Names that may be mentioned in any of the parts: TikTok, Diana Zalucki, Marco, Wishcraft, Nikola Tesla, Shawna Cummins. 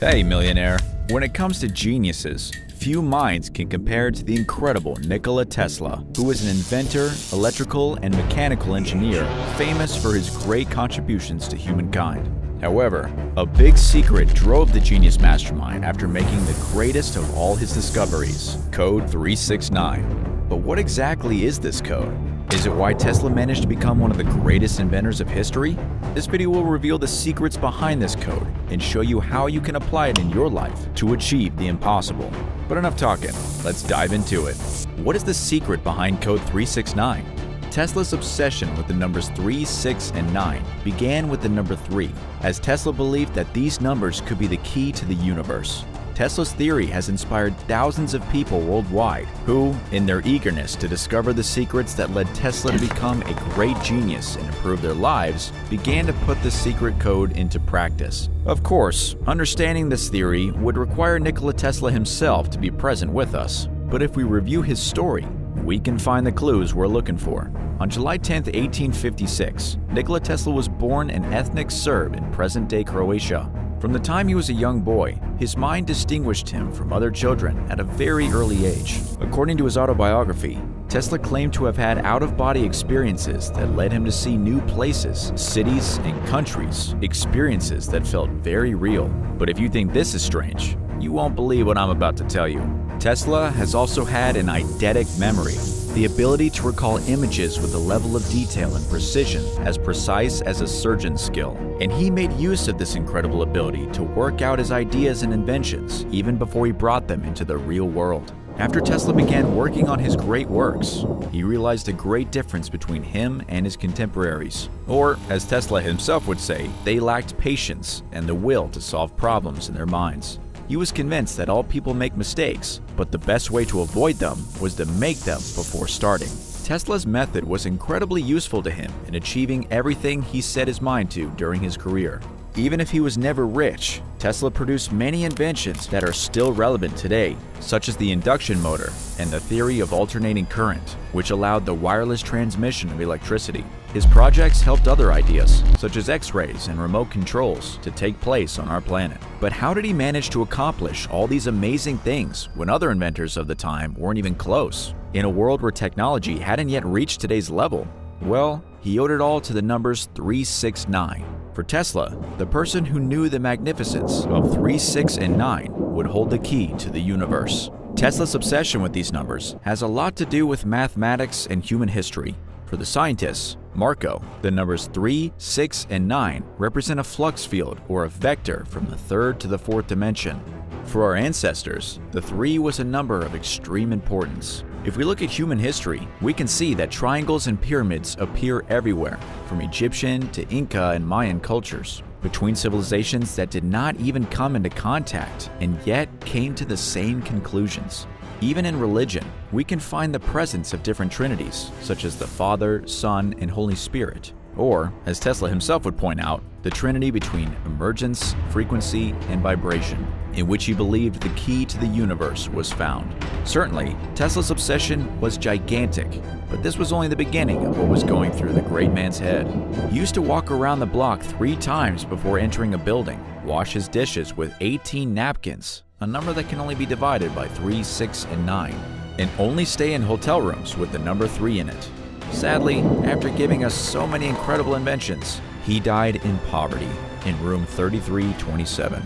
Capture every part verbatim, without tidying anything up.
Hey, millionaire. When it comes to geniuses, few minds can compare to the incredible Nikola Tesla, who was an inventor, electrical and mechanical engineer, famous for his great contributions to humankind. However, a big secret drove the genius mastermind after making the greatest of all his discoveries, Code three six nine. But what exactly is this code? Is it why Tesla managed to become one of the greatest inventors of history? This video will reveal the secrets behind this code and show you how you can apply it in your life to achieve the impossible. But enough talking, let's dive into it. What is the secret behind Code three six nine? Tesla's obsession with the numbers three, six, and nine began with the number three, as Tesla believed that these numbers could be the key to the universe. Tesla's theory has inspired thousands of people worldwide who, in their eagerness to discover the secrets that led Tesla to become a great genius and improve their lives, began to put the secret code into practice. Of course, understanding this theory would require Nikola Tesla himself to be present with us, but if we review his story, we can find the clues we're looking for. On July tenth, eighteen fifty-six, Nikola Tesla was born an ethnic Serb in present-day Croatia. From the time he was a young boy, his mind distinguished him from other children at a very early age. According to his autobiography, Tesla claimed to have had out-of-body experiences that led him to see new places, cities, and countries, experiences that felt very real. But if you think this is strange, you won't believe what I'm about to tell you. Tesla has also had an eidetic memory, the ability to recall images with a level of detail and precision as precise as a surgeon's skill. And he made use of this incredible ability to work out his ideas and inventions even before he brought them into the real world. After Tesla began working on his great works, he realized a great difference between him and his contemporaries. Or, as Tesla himself would say, they lacked patience and the will to solve problems in their minds. He was convinced that all people make mistakes, but the best way to avoid them was to make them before starting. Tesla's method was incredibly useful to him in achieving everything he set his mind to during his career. Even if he was never rich, Tesla produced many inventions that are still relevant today, such as the induction motor and the theory of alternating current, which allowed the wireless transmission of electricity. His projects helped other ideas, such as X-rays and remote controls, to take place on our planet. But how did he manage to accomplish all these amazing things when other inventors of the time weren't even close? In a world where technology hadn't yet reached today's level, well, he owed it all to the numbers three six nine. For Tesla, the person who knew the magnificence of three, six, and nine would hold the key to the universe. Tesla's obsession with these numbers has a lot to do with mathematics and human history. For the scientists, Marco, the numbers three, six, and nine represent a flux field or a vector from the third to the fourth dimension. For our ancestors, the three was a number of extreme importance. If we look at human history, we can see that triangles and pyramids appear everywhere, from Egyptian to Inca and Mayan cultures, between civilizations that did not even come into contact and yet came to the same conclusions. Even in religion, we can find the presence of different trinities, such as the Father, Son, and Holy Spirit, or, as Tesla himself would point out, the trinity between emergence, frequency, and vibration, in which he believed the key to the universe was found. Certainly, Tesla's obsession was gigantic, but this was only the beginning of what was going through the great man's head. He used to walk around the block three times before entering a building, wash his dishes with eighteen napkins, a number that can only be divided by three, six, and nine, and only stay in hotel rooms with the number three in it. Sadly, after giving us so many incredible inventions, he died in poverty in room thirty-three twenty-seven.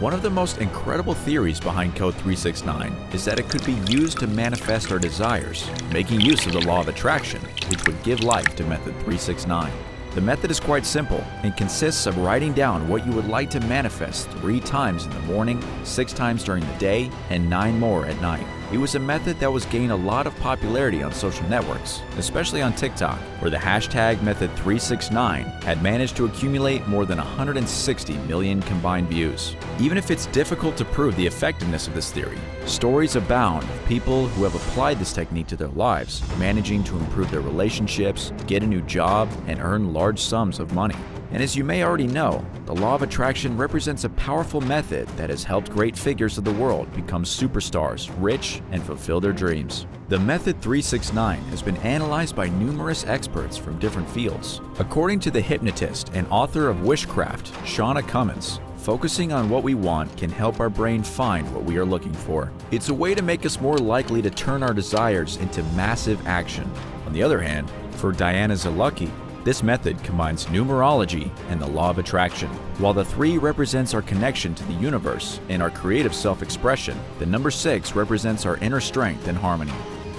One of the most incredible theories behind Code three six nine is that it could be used to manifest our desires, making use of the law of attraction, which would give life to method three six nine. The method is quite simple and consists of writing down what you would like to manifest three times in the morning, six times during the day, and nine more at night. It was a method that was gained a lot of popularity on social networks, especially on TikTok, where the hashtag method three six nine had managed to accumulate more than one hundred sixty million combined views. Even if it's difficult to prove the effectiveness of this theory, stories abound of people who have applied this technique to their lives, managing to improve their relationships, get a new job, and earn large sums of money. And as you may already know, the law of attraction represents a powerful method that has helped great figures of the world become superstars, rich, and fulfill their dreams. The method three six nine has been analyzed by numerous experts from different fields. According to the hypnotist and author of Wishcraft, Shawna Cummins, Focusing on what we want can help our brain find what we are looking for. It's a way to make us more likely to turn our desires into massive action. On the other hand, for Diana Zalucki, this method combines numerology and the law of attraction. While the three represents our connection to the universe and our creative self-expression, the number six represents our inner strength and harmony.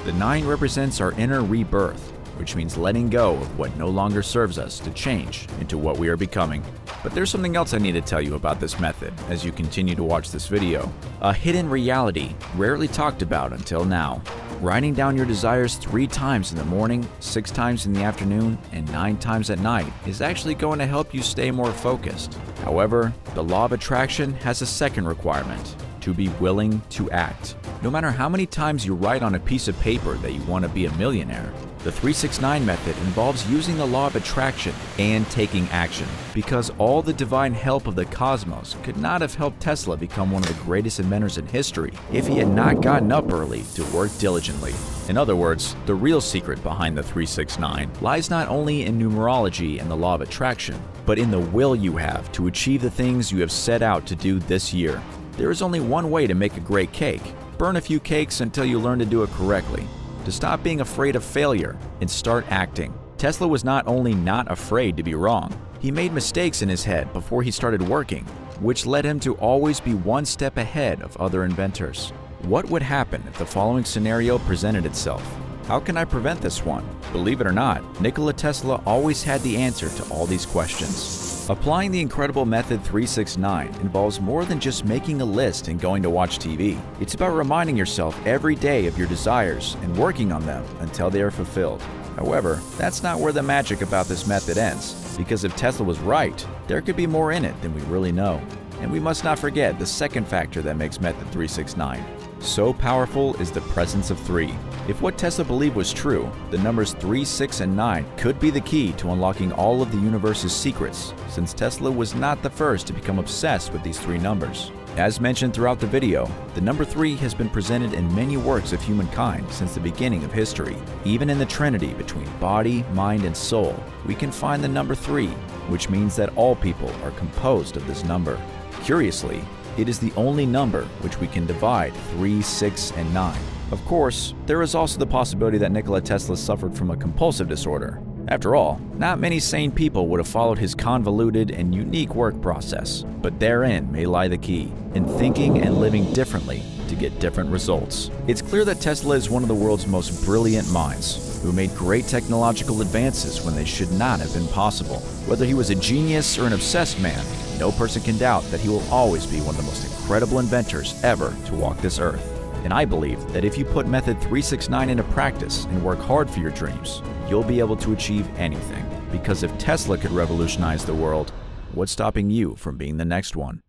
The nine represents our inner rebirth, which means letting go of what no longer serves us to change into what we are becoming. But there's something else I need to tell you about this method as you continue to watch this video. A hidden reality rarely talked about until now. Writing down your desires three times in the morning, six times in the afternoon, and nine times at night is actually going to help you stay more focused. However, the law of attraction has a second requirement: to be willing to act. No matter how many times you write on a piece of paper that you want to be a millionaire, the three six nine method involves using the law of attraction and taking action, because all the divine help of the cosmos could not have helped Tesla become one of the greatest inventors in history if he had not gotten up early to work diligently. In other words, the real secret behind the three six nine lies not only in numerology and the law of attraction, but in the will you have to achieve the things you have set out to do this year. There is only one way to make a great cake. Burn a few cakes until you learn to do it correctly. To stop being afraid of failure and start acting. Tesla was not only not afraid to be wrong, he made mistakes in his head before he started working, which led him to always be one step ahead of other inventors. What would happen if the following scenario presented itself? How can I prevent this one? Believe it or not, Nikola Tesla always had the answer to all these questions. Applying the incredible method three six nine involves more than just making a list and going to watch T V. It's about reminding yourself every day of your desires and working on them until they are fulfilled. However, that's not where the magic about this method ends, because if Tesla was right, there could be more in it than we really know. And we must not forget the second factor that makes method three six nine. So powerful is the presence of three. If what Tesla believed was true, the numbers three, six, and nine could be the key to unlocking all of the universe's secrets, since Tesla was not the first to become obsessed with these three numbers. As mentioned throughout the video, the number three has been presented in many works of humankind since the beginning of history. Even in the Trinity between body, mind, and soul, we can find the number three, which means that all people are composed of this number. Curiously, it is the only number which we can divide three, six, and nine. Of course, there is also the possibility that Nikola Tesla suffered from a compulsive disorder. After all, not many sane people would have followed his convoluted and unique work process, but therein may lie the key, in thinking and living differently to get different results. It's clear that Tesla is one of the world's most brilliant minds, who made great technological advances when they should not have been possible. Whether he was a genius or an obsessed man, no person can doubt that he will always be one of the most incredible inventors ever to walk this earth. And I believe that if you put method three six nine into practice and work hard for your dreams, you'll be able to achieve anything. Because if Tesla could revolutionize the world, what's stopping you from being the next one?